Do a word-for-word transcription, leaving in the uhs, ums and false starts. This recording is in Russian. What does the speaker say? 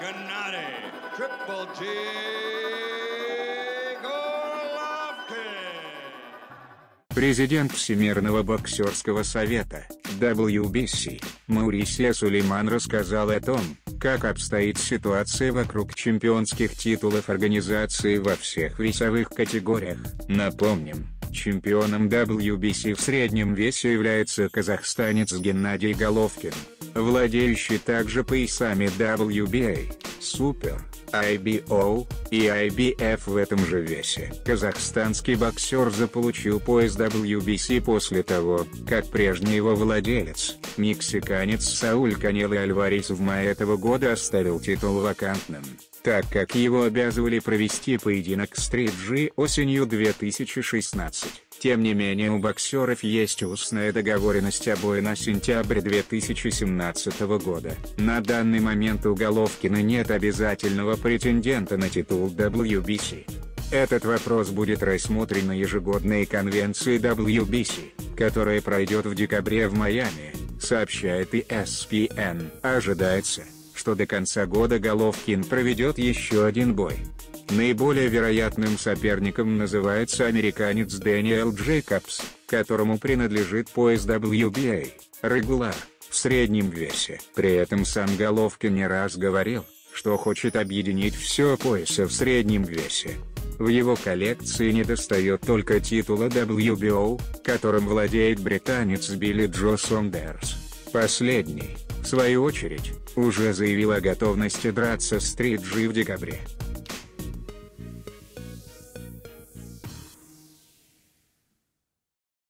Геннадий Triple G Головкин. Президент Всемирного боксерского совета дабл ю би си Маурисий Сулейман рассказал о том, как обстоит ситуация вокруг чемпионских титулов организации во всех весовых категориях. Напомним, чемпионом дабл ю би си в среднем весе является казахстанец Геннадий Головкин, владеющий также поясами дабл ю би эй, Super, ай би о и ай би эф в этом же весе. Казахстанский боксер заполучил пояс дабл ю би си после того, как прежний его владелец, мексиканец Сауль Канело Альварес, в мае этого года оставил титул вакантным, так как его обязывали провести поединок с три джи осенью две тысячи шестнадцатого. Тем не менее, у боксеров есть устная договоренность о бою на сентябрь две тысячи семнадцатого года. На данный момент у Головкина нет обязательного претендента на титул дабл ю би си. Этот вопрос будет рассмотрен на ежегодной конвенции дабл ю би си, которая пройдет в декабре в Майами, сообщает и эс пи эн. Ожидается, что до конца года Головкин проведет еще один бой. Наиболее вероятным соперником называется американец Дэниэл Джейкобс, которому принадлежит пояс дабл ю би эй, Regular, в среднем весе. При этом сам Головкин не раз говорил, что хочет объединить все пояса в среднем весе. В его коллекции недостает только титула дабл ю би о, которым владеет британец Билли Джо Сондерс. Последний, в свою очередь, уже заявил о готовности драться с три джи в декабре.